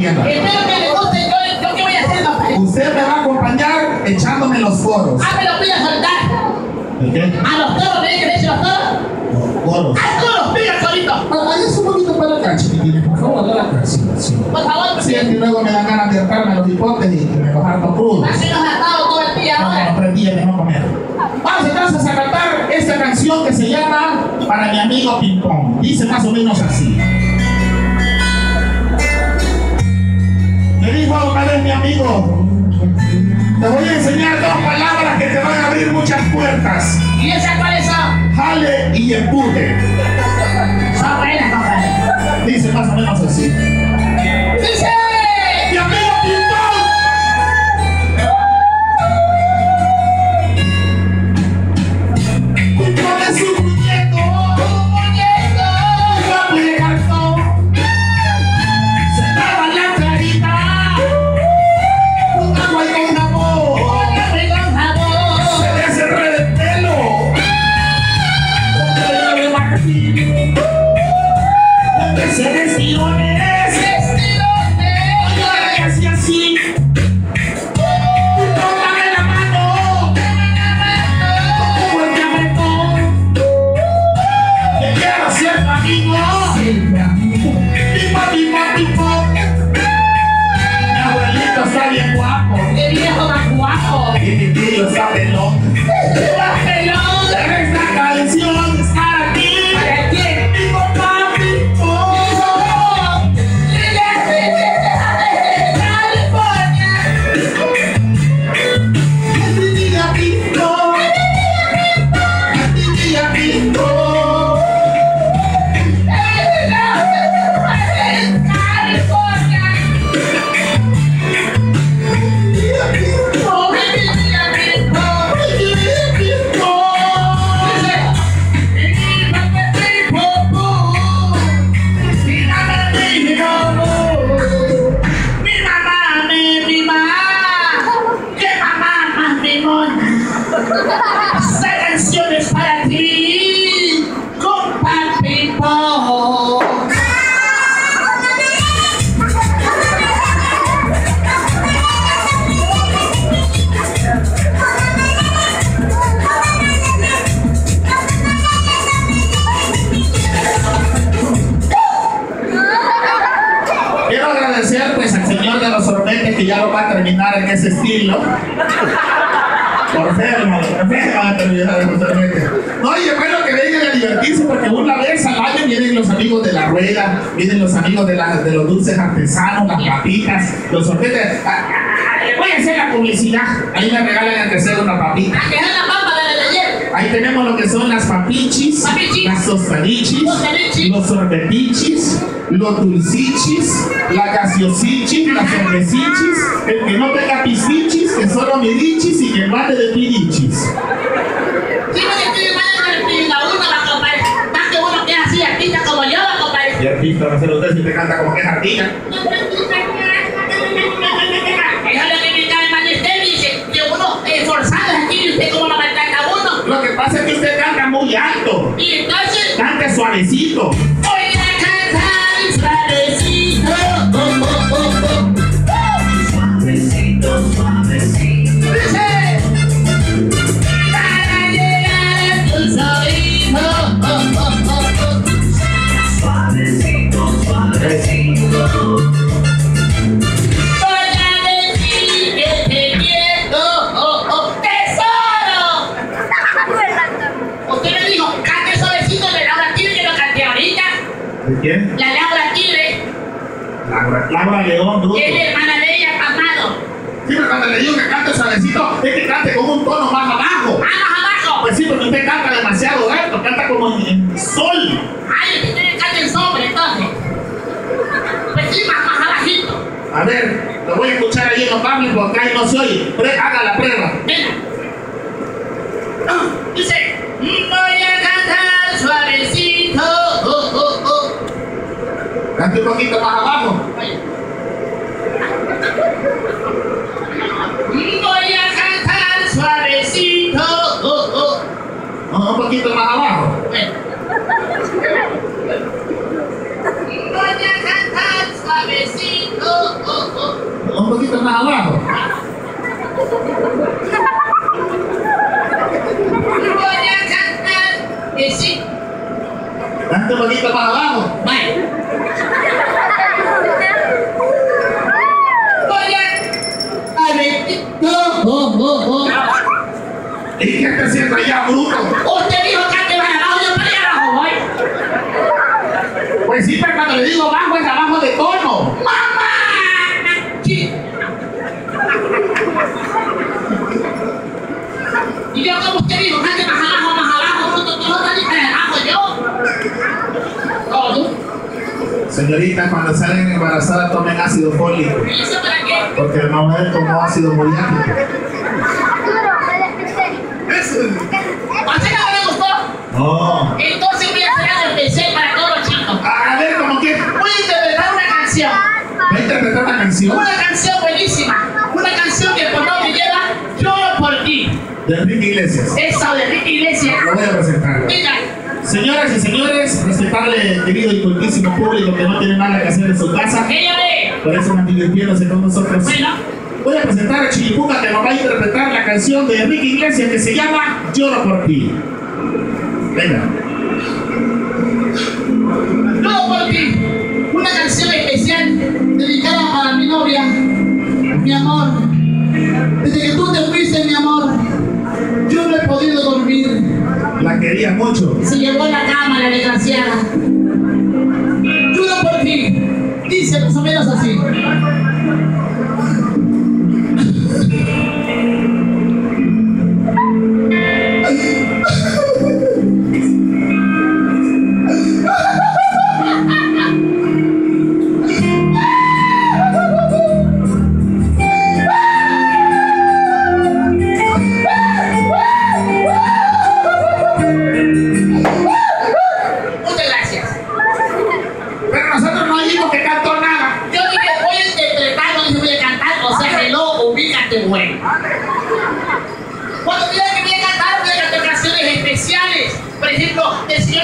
Espero que le guste, yo qué voy a hacer, papá. Usted me va a acompañar echándome los foros. Ah, me los voy a soltar. ¿El qué? A los toros, ¿me dicen los toros? Los foros. ¡A todos los pies solito! Váyase un poquito para acá, chiquitines, por favor, de la casa. Por favor. Sí, y luego me dan ganas de atarme los hipotes y me bajar los crudos. Así nos ha atado todo el día, ¿no? No, 3 días de no comer. Vamos entonces a cantar esta canción que se llama Para mi amigo Ping-Pong. Dice más o menos así. Me dijo una vez mi amigo, te voy a enseñar 2 palabras que te van a abrir muchas puertas. ¿Y esas cuáles son? Jale y empuje. Son buenas, compadre. Dice más o menos así. ¡Dice! ¡Mi amigo Ping-Pong! ¡Ping-Pong es un muñeco! ¡Un muñeco! ¡Un muñeco! Vienen los amigos de los dulces artesanos, las papitas, los sorbetes. Le voy a hacer la publicidad. Ahí me regalan el tercero una papita. Ah, que es la papa de ayer. Ahí tenemos lo que son las papichis, las tostadichis, los sorbetichis, los dulcichis, las gaseosichis, las cervecichis, el que no tenga pisichis, que solo mirichis y que mate de pirichis. Y artista va a ser usted si te canta como que es artista. Eso es lo que me cae mal de usted, dice, que uno esforzado es aquí y usted como la maltrata a uno. Lo que pasa es que usted canta muy alto. Y entonces, cante suavecito. ¿Quién? La Laura Chile. Laura León, ¿no? Es hermana de ella, amado. Sí, pero cuando le digo que cante suavecito, es que cante con un tono más abajo. Ah, más abajo. Pues sí, porque usted canta demasiado alto, canta como en sol. Ay, usted canta en sol, entonces. Pues sí, más abajito. A ver, lo voy a escuchar ahí en los barrios porque ahí no se oye. Haga la prueba. Venga. Dice, voy a cantar suavecito. Cante un poquito más abajo. Voy a cantar suavecito. Un poquito más abajo. Voy a cantar suavecito. visto nada abajo. Tanto poquito para abajo. Vaya. ¿Y qué te siento allá, bruto? Usted dijo que antes para abajo, yo estoy abajo, vaya. Pues sí, pero cuando le digo bajo es abajo de tono. ¡Mamá! Sí. Y yo como usted dijo, antes más abajo, bruto, todo está abajo yo. ¿Todo? Señorita, cuando salen embarazadas tomen ácido fólico. ¿Y eso para qué? Porque la mujer tomó ácido muriático. ¿Así no me gustó? No. Entonces voy a hacer el PC para todos los chicos. A ver, ¿cómo que? Voy a interpretar una canción. ¿Va a interpretar una canción? Una canción buenísima. Una canción que por nombre lleva Lloro por ti. De Enrique Iglesias. Esa de Enrique Iglesias. Lo voy a presentar. Venga. Señoras y señores, respetable, querido y cultísimo público que no tiene nada que hacer en su casa. Por eso nos divirtiéndose con nosotros. Bueno. Voy a presentar a Chilipuca que nos va a interpretar la canción de Enrique Iglesias que se llama Lloro por ti. Venga. Lloro por ti, una canción especial dedicada para mi novia, mi amor. Desde que tú te fuiste, mi amor, yo no he podido dormir. La quería mucho. Se llevó a la cama la desgraciada. Lloro por ti, dice más o menos así.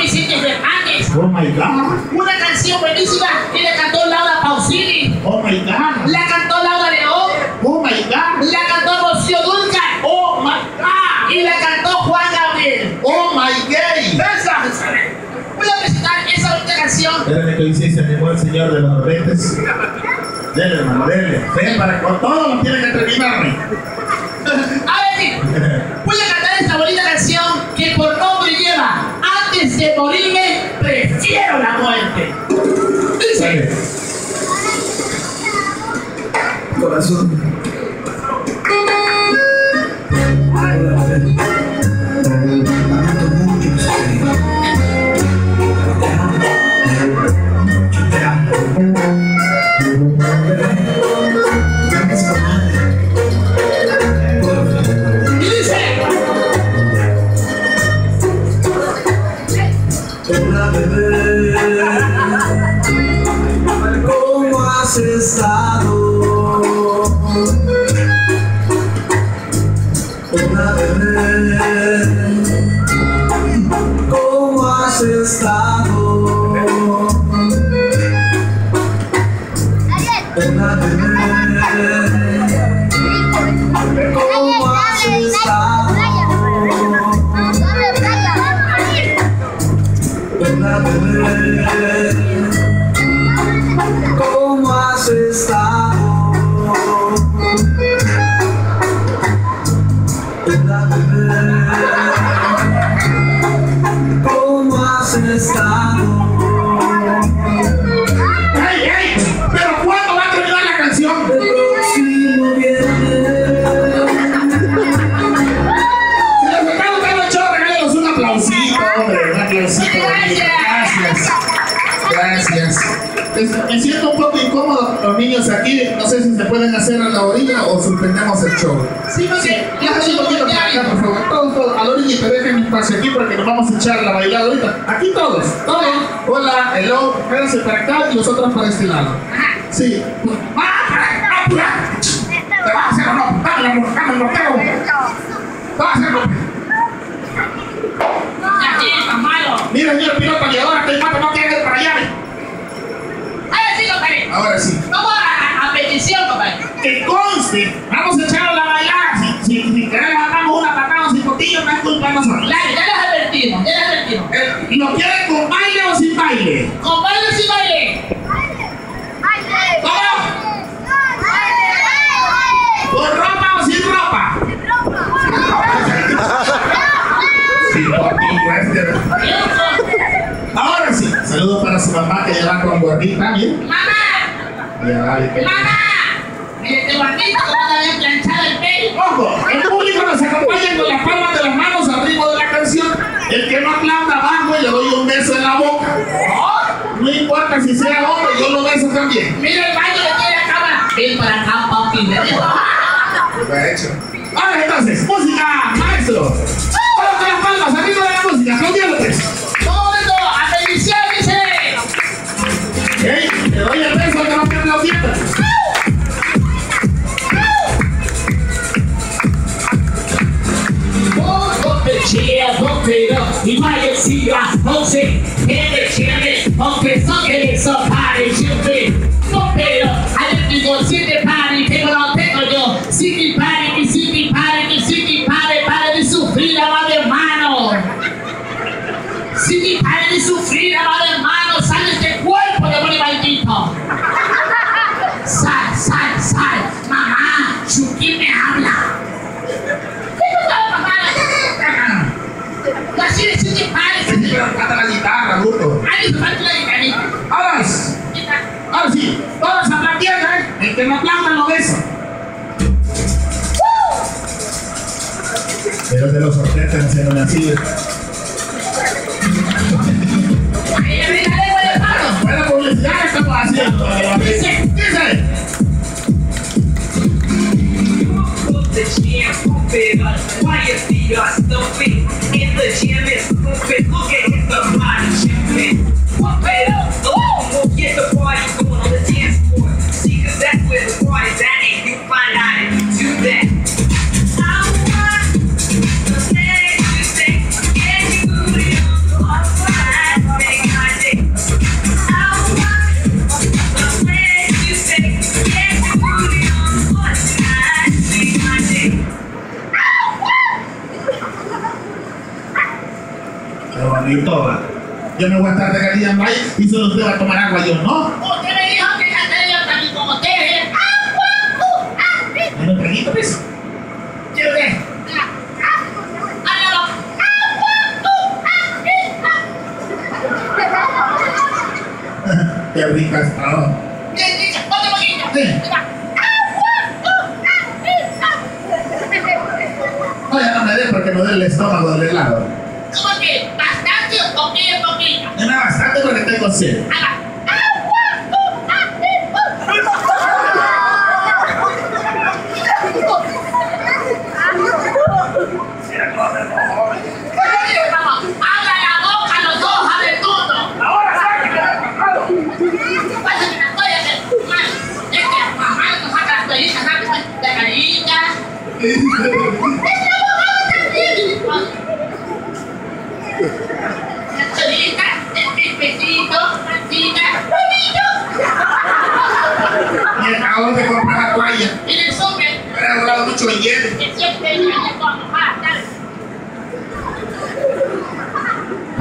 Vicente Fernández. Oh my God. Una canción buenísima que la cantó Laura Pausini. Oh my God. La cantó Laura León. Oh my God. La cantó Rocío Dulcal. Oh my God. Y la cantó Juan Gabriel. Oh my God. Esa. Voy a presentar esa última canción. Espérame que dice, se animó el señor de los rebetes. Dele, hermano, dele. Ven para con todos tienen que terminarme. A ver, voy a cantar esta bonita canción que por nombre lleva Antes de morirme, prefiero la muerte. Dice. Corazón. Me siento un poco incómodo los niños aquí, no sé si se pueden hacer a la orilla o suspendemos el show. Sí, porque sí. Ya estoy un poquito para acá, por favor. Todos a la orilla y te dejen mi espacio aquí porque nos vamos a echar la bailada ahorita. Aquí todos. Hola, hello, espérense para acá y los otros para este lado. Sí. ¿Te vas a hacer o no? Mira, señor piloto, que ahora que el mato no quiere ir para allá. Ahora sí. Vamos a petición, compadre. lo quieren con baile o sin baile? ¿Con baile o sin baile? ¡Baile! ¿Cómo? ¿Con ropa o sin ropa? Sin ropa. Ahora sí, saludos para su mamá que lleva con gordita, ¿bien? ¡Mamá! ¡Mamá! ¡Este gordito que va a haber planchado el pelo! ¡Ojo! El público nos acompaña con las palmas de las manos al ritmo de la canción. El que no aplauda abajo y le doy un beso en la boca. No importa si sea otro, yo lo beso también. Mira el baño que tiene la cámara. Ven para acá, papi. Hecho. Ahora entonces, música, maestro. Ahora con las palmas, amigos de la música, aplaudiéndote. Todo esto, a televisión, dice. Hey, te doy el beso que no te aplaudiendo. Cheer, don't get up, you might see that posing. Hand it, hand it, okay, something is so party, should be. Don't get up, I let you go see the party, people on paper, yo. See the party, see the party, see the party, party de sufrir, amado hermano. See the party de sufrir, amado hermano, sale este cuerpo de boli maldito. Sal, sal, sal, mamá, Chucky me habla. Así de sí que parece. Sí, pero canta la guitarra, burro. Ahí se falta la guitarrita. Ahora sí. Ahora sí. Todos aplaudiendo, ¿eh? El que no aplauda lo besa. Pero de los orquestas se lo nacido. Ahí arriba le voy a paros. Buena publicidad estamos haciendo. Dice. In the gym is moving, look at his body jumping. Pump it up, oh, we'll get the party going on the dance floor. See, cause that's where the party's at, and you find out if you do that. I want the things you say, get you booty on the outside, make my day. I want the things you say, get you booty on the outside, make my day. Bonito, yo no voy a estar de calidad en baile y solo usted va a tomar agua, yo no. Usted me dijo que ya tenía también como usted, ¿eh? ¡Agua! ¡Agua! ¿Un traguito, pues? ¿Quiero qué? ¡Agua! ¡Agua! ¡Qué rico es todo! ¡Bien, rica! ¡Otro poquito! ¡Sí! ¡Agua! ¡Agua! No, ya no me dé porque me duele el estómago del helado. ¿Cómo que? ¿Bastante o poquillo, poquillo? No, bastante porque tengo sed.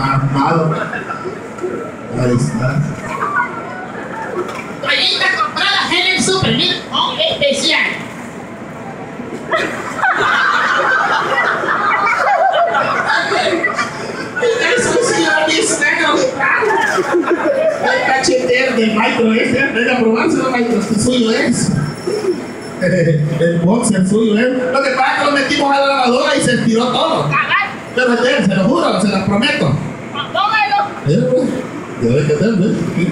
Amado. Ahí está. Toallitas compradas en el super, mira, un especial. Eso sí, la vista el cachetero del maestro este, venga a probárselo, maestro, el suyo es. El boxer suyo es. Lo que pasa es que lo metimos a la lavadora y se estiró todo. Pero se lo juro, se lo prometo. Yo voy a quedarme.